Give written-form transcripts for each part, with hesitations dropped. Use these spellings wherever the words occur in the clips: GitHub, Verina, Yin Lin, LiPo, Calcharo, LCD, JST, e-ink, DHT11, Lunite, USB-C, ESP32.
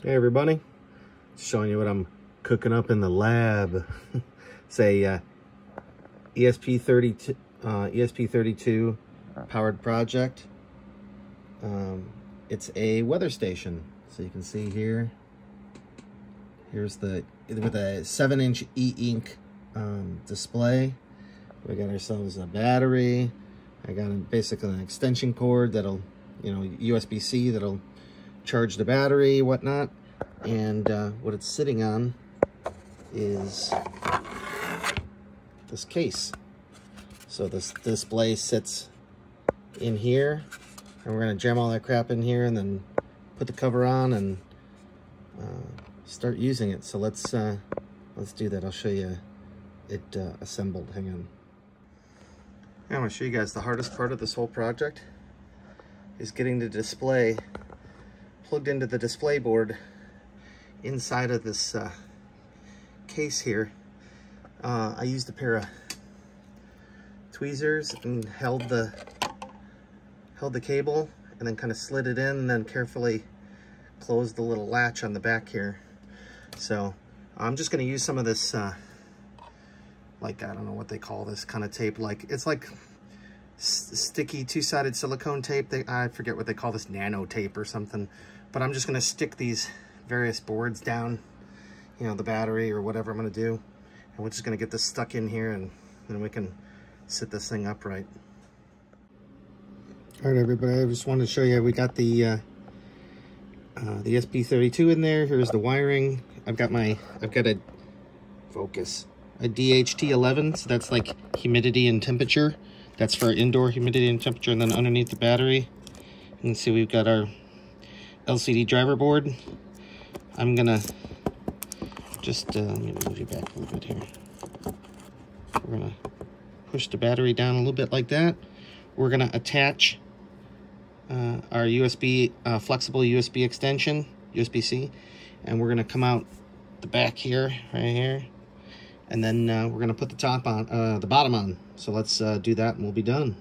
Hey everybody, showing you what I'm cooking up in the lab. It's a ESP32 powered project. It's a weather station, so you can see here's with a 7-inch e-ink display. We got ourselves a battery. I got basically an extension cord that'll, you know, USB-C that'll charge the battery, whatnot. And what it's sitting on is this case. So this display sits in here, and we're gonna jam all that crap in here and then put the cover on and start using it. So let's do that. I'll show you it assembled. Hang on. I'm gonna show you guys the hardest part of this whole project is getting the display plugged into the display board inside of this case here. I used a pair of tweezers and held the cable, and then kind of slid it in, and then carefully closed the little latch on the back here. So I'm just going to use some of this like, I don't know what they call this kind of tape, like it's like sticky two-sided silicone tape. I forget what they call this, nano tape or something. But I'm just going to stick these various boards down, you know, the battery or whatever I'm going to do, and we're just going to get this stuck in here, and then we can sit this thing upright. All right, everybody, I just wanted to show you we got the ESP32 in there. Here's the wiring. I've got a focus, a DHT11, so that's like humidity and temperature. That's for indoor humidity and temperature. And then underneath the battery, you can see we've got our LCD driver board. I'm gonna just let me move you back a little bit here. We're gonna push the battery down a little bit like that. We're gonna attach our USB flexible USB extension, USB-C, and we're gonna come out the back here, right here. And then we're gonna put the top on, the bottom on. So let's do that, and we'll be done.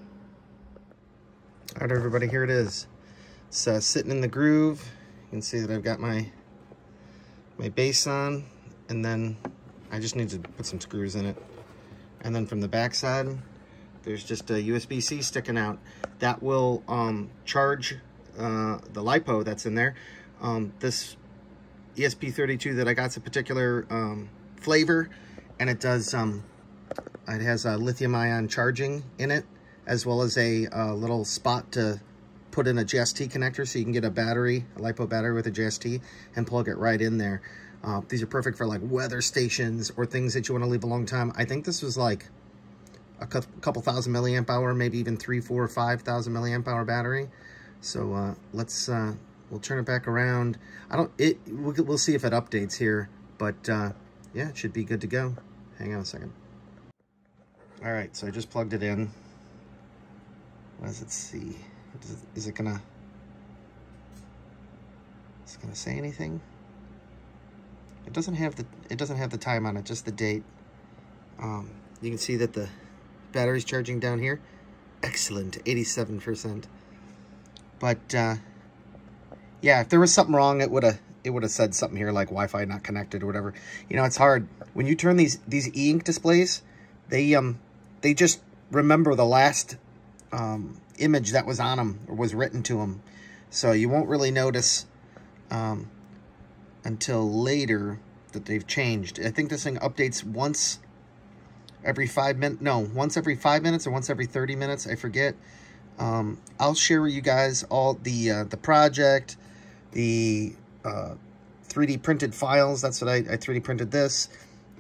All right, everybody, here it is. It's sitting in the groove. You can see that I've got my base on, and then I just need to put some screws in it. And then from the back side, there's just a USB-C sticking out. That will charge the LiPo that's in there. This ESP32 that I got's a particular flavor. And it does, it has a lithium ion charging in it, as well as a little spot to put in a JST connector, so you can get a battery, a LiPo battery with a JST, and plug it right in there. These are perfect for like weather stations or things that you want to leave a long time. I think this was like a couple thousand milliamp hour, maybe even 3, 4, 5,000 milliamp hour battery. So we'll turn it back around. We'll see if it updates here, but yeah, it should be good to go. Hang on a second. All right, so I just plugged it in. What does it see? Is it gonna say anything? It doesn't have the time on it, just the date. You can see that the battery's charging down here. Excellent, 87%. But yeah, if there was something wrong, it would have said something here like Wi-Fi not connected or whatever. You know, it's hard when you turn these e-ink displays. They just remember the last image that was on them or was written to them. So you won't really notice until later that they've changed. I think this thing updates once every 5 minutes. No, once every 5 minutes or once every 30 minutes. I forget. I'll share with you guys all the project, the 3D printed files. That's what I 3D printed this.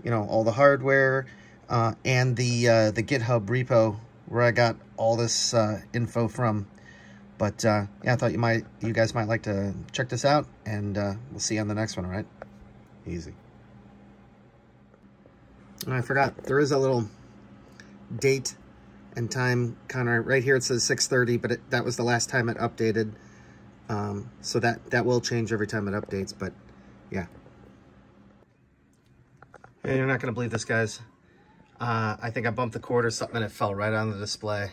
You know, all the hardware. And the GitHub repo where I got all this info from. But yeah, I thought you guys might like to check this out, and we'll see you on the next one. All right, easy. And I forgot, there is a little date and time counter right here. It says 6:30, but that was the last time it updated. So that will change every time it updates. But yeah. Hey, you're not gonna believe this, guys. I think I bumped the cord or something, and it fell right on the display.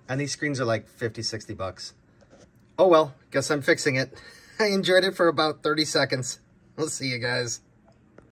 And these screens are like 50, 60 bucks. Oh well, guess I'm fixing it. I enjoyed it for about 30 seconds. We'll see you guys.